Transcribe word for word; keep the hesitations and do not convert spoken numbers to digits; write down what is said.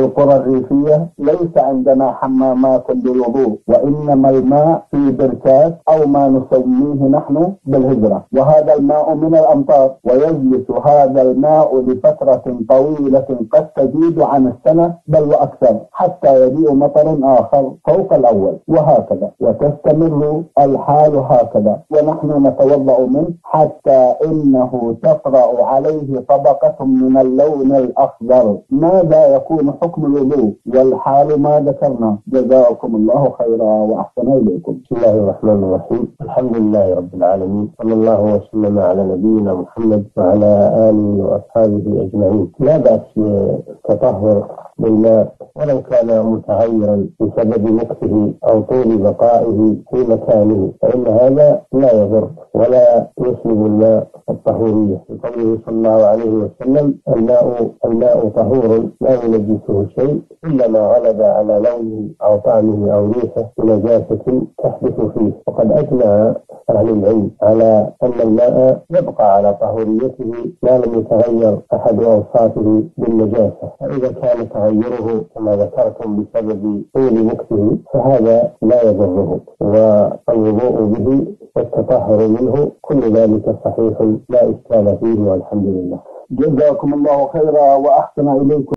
القرى الريفية ليس عندنا حمامات للوضوء، وإنما الماء في بركات أو ما نسميه نحن بالهجرة، وهذا الماء من الأمطار، ويجلس هذا الماء لفترة طويلة قد تزيد عن السنة بل وأكثر حتى يجيء مطر آخر فوق الأول، وهكذا وتستمر الحال هكذا، ونحن نتوضأ منه حتى إنه تطرأ عليه طبقة من اللون الأخضر. ماذا يكون حكم الوضوء والحال ما ذكرنا؟ جزاكم الله خيرا وأحسن إليكم. بسم الله الرحمن الرحيم، الحمد لله رب العالمين، صلى الله وسلم على نبينا محمد وعلى آله وأصحابه أجمعين. لا بأس التطهر بالماء ولو كان متغيرا بسبب نقصه أو طول بقائه في مكانه، فإن هذا لا يضر ولا يسلب الماء الطهورية، لقوله صلى الله عليه وسلم: الماء الماء طهور لا ينجسه شيء إلا ما غلب على لونه أو طعمه أو ريحه بنجاسة تحدث فيه. وقد أجمع أهل العلم على أن الماء يبقى على طهوريته ما لم يتغير أحد أوصافه بالنجاسة، فإذا كان تغيره كما ذكرتم بسبب طول وقته فهذا لا يضره، والوضوء به والتطهر منه كل ذلك صحيح لا إشكال فيه، والحمد لله. جزاكم الله خيرا وأحسن إليكم.